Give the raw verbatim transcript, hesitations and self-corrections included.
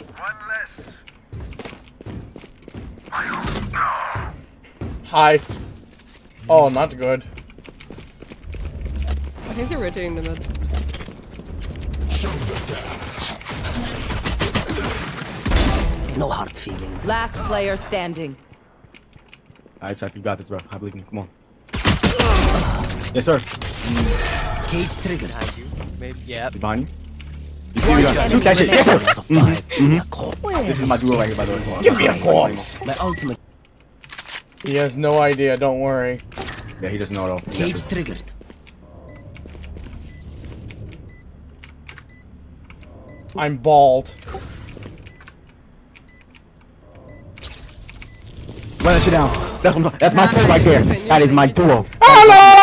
One less. Hi. Oh, not good. I think they're rotating the mid. No hard feelings. Last player standing. Alright, Seth, you got this, bro. I believe in you. Come on. Yes, sir. Cage trigger. Behind you. Maybe, yeah. Behind you. You see, we got two catches. Yes, sir. Mm-hmm. Mm-hmm. This is my duo right here, by the way. Come on. Give me a corpse. My ultimate. He has no idea. Don't worry. Yeah, he doesn't know at all. Cage triggered. I'm bald. Run that shit down. That's my point right there. That is my duo. Hello.